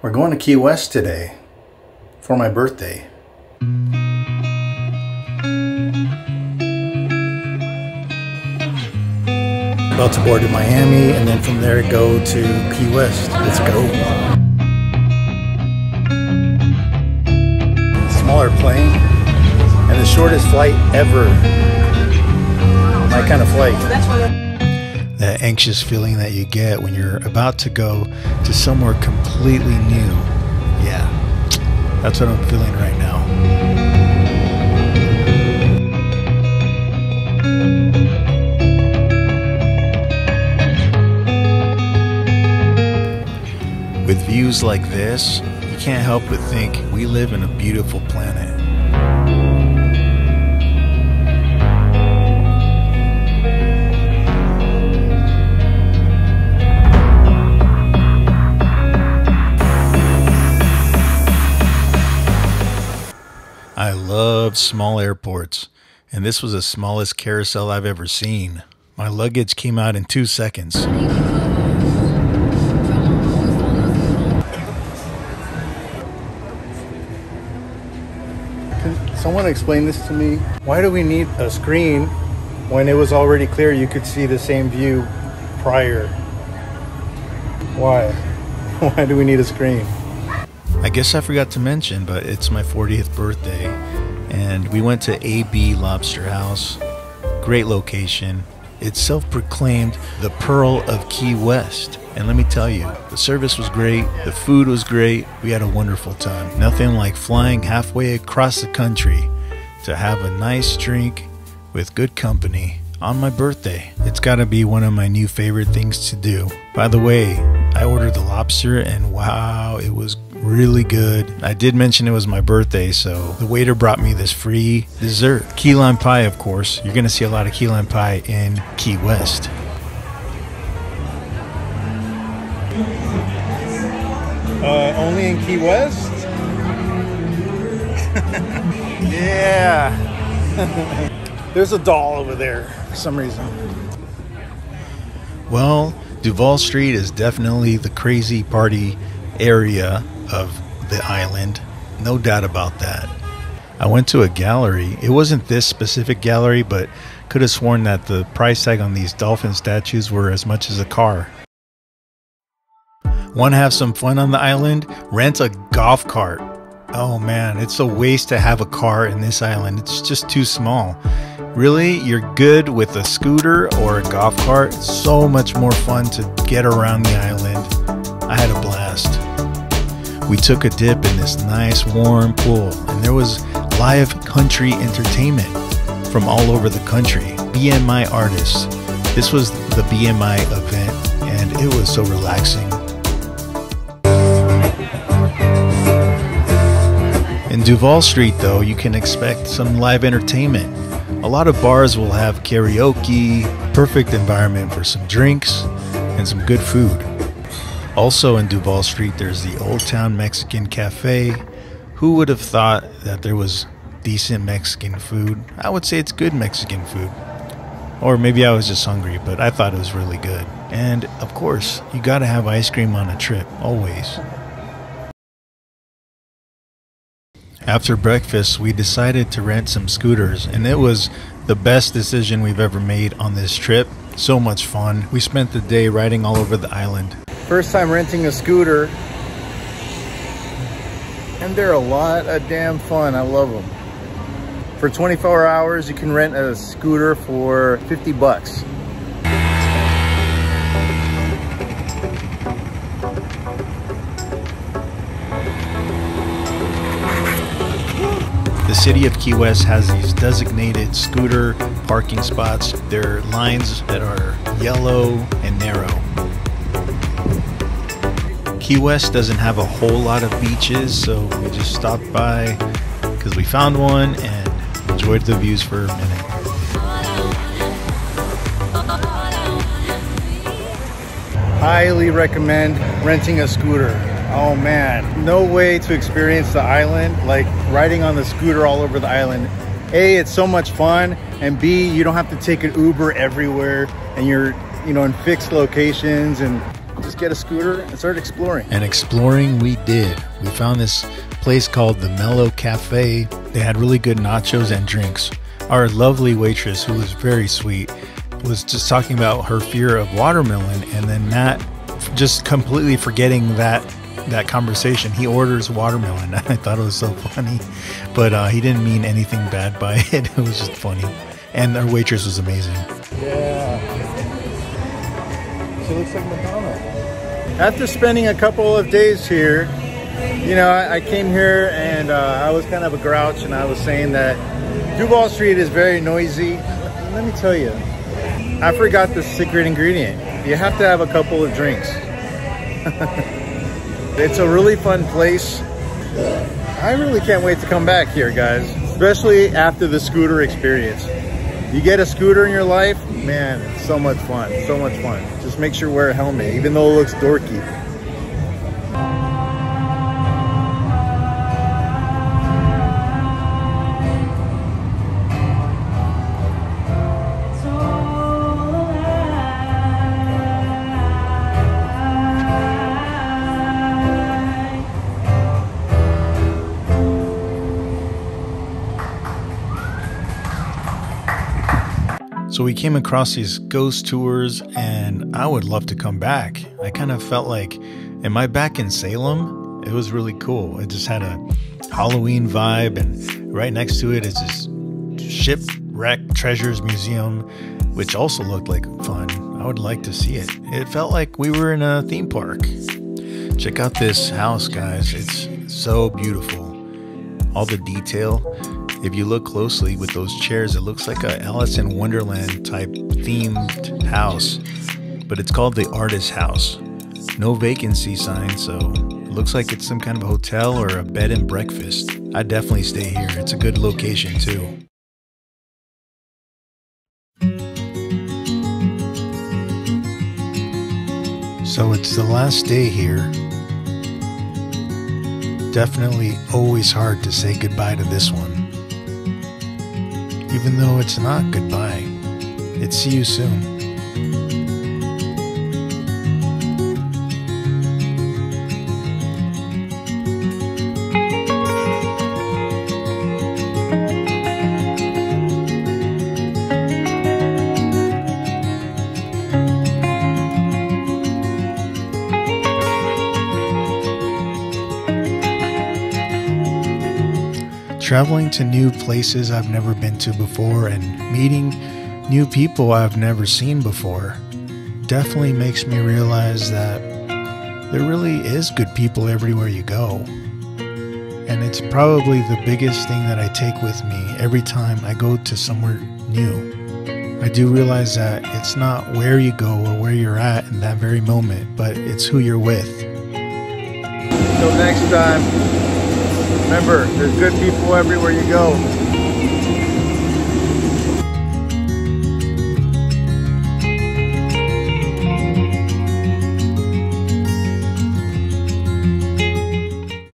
We're going to Key West today for my birthday. About to board to Miami and then from there go to Key West. Let's go. Smaller plane and the shortest flight ever. My kind of flight. That anxious feeling that you get when you're about to go to somewhere completely new. Yeah, that's what I'm feeling right now. With views like this, you can't help but think we live in a beautiful planet. I love small airports, and this was the smallest carousel I've ever seen. My luggage came out in 2 seconds. Can someone explain this to me? Why do we need a screen when it was already clear you could see the same view prior? Why? Why do we need a screen? I guess I forgot to mention, but it's my 40th birthday, and we went to AB Lobster House. Great location. It's self-proclaimed the Pearl of Key West. And let me tell you, the service was great, the food was great, we had a wonderful time. Nothing like flying halfway across the country to have a nice drink with good company on my birthday. It's gotta be one of my new favorite things to do. By the way, I ordered the lobster and wow, it was really good. I did mention it was my birthday, so the waiter brought me this free dessert. Key lime pie, of course. You're gonna see a lot of key lime pie in Key West. Only in Key West? Yeah. There's a doll over there for some reason. Well, Duval Street is definitely the crazy party area of the island, no doubt about that. I went to a gallery. It wasn't this specific gallery, but could have sworn that the price tag on these dolphin statues were as much as a car. Want to have some fun on the island? Rent a golf cart. Oh man, it's a waste to have a car in this island. It's just too small. Really, you're good with a scooter or a golf cart. It's so much more fun to get around the island. I had a blast. We took a dip in this nice warm pool, and there was live country entertainment from all over the country. BMI artists. This was the BMI event, and it was so relaxing. In Duval Street, though, you can expect some live entertainment. A lot of bars will have karaoke, perfect environment for some drinks and some good food. Also in Duval Street, there's the Old Town Mexican Cafe. Who would have thought that there was decent Mexican food? I would say it's good Mexican food. Or maybe I was just hungry, but I thought it was really good. And of course, you gotta have ice cream on a trip, always. After breakfast, we decided to rent some scooters, and it was the best decision we've ever made on this trip. So much fun. We spent the day riding all over the island. First time renting a scooter, and they're a lot of damn fun. I love them. For 24 hours, you can rent a scooter for 50 bucks. The city of Key West has these designated scooter parking spots. They're lines that are yellow and narrow. Key West doesn't have a whole lot of beaches, so we just stopped by because we found one and enjoyed the views for a minute. Highly recommend renting a scooter. Oh man, no way to experience the island like riding on the scooter all over the island. A, it's so much fun, and B, you don't have to take an Uber everywhere, and you're in fixed locations and Just get a scooter and start exploring. And exploring we did. We found this place called the Mellow Cafe. They had really good nachos and drinks. Our lovely waitress, who was very sweet, was just talking about her fear of watermelon, and then Matt just completely forgetting that conversation, he orders watermelon. I thought it was so funny, but he didn't mean anything bad by it. It was just funny, and our waitress was amazing. Yeah, she looks like Madonna. After spending a couple of days here, you know, I came here and I was kind of a grouch, and I was saying that Duval Street is very noisy. Let me tell you, I forgot the secret ingredient. You have to have a couple of drinks. It's a really fun place. I really can't wait to come back here, guys, especially after the scooter experience. You get a scooter in your life, man, it's so much fun, so much fun. Just make sure you wear a helmet, even though it looks dorky. So we came across these ghost tours, and I would love to come back. I kind of felt like, am I back in Salem? It was really cool. It just had a Halloween vibe, and right next to it is this Shipwreck Treasures Museum, which also looked like fun. I would like to see it. It felt like we were in a theme park. Check out this house, guys. It's so beautiful. All the detail. If you look closely with those chairs, it looks like a Alice in Wonderland type themed house, but it's called the Artist House. No vacancy sign, so it looks like it's some kind of a hotel or a bed and breakfast. I'd definitely stay here. It's a good location too. So it's the last day here. Definitely always hard to say goodbye to this one. Even though it's not goodbye, it's see you soon. Traveling to new places I've never been to before and meeting new people I've never seen before definitely makes me realize that there really is good people everywhere you go. And it's probably the biggest thing that I take with me every time I go to somewhere new. I do realize that it's not where you go or where you're at in that very moment, but it's who you're with. Till next time. Remember, there's good people everywhere you go.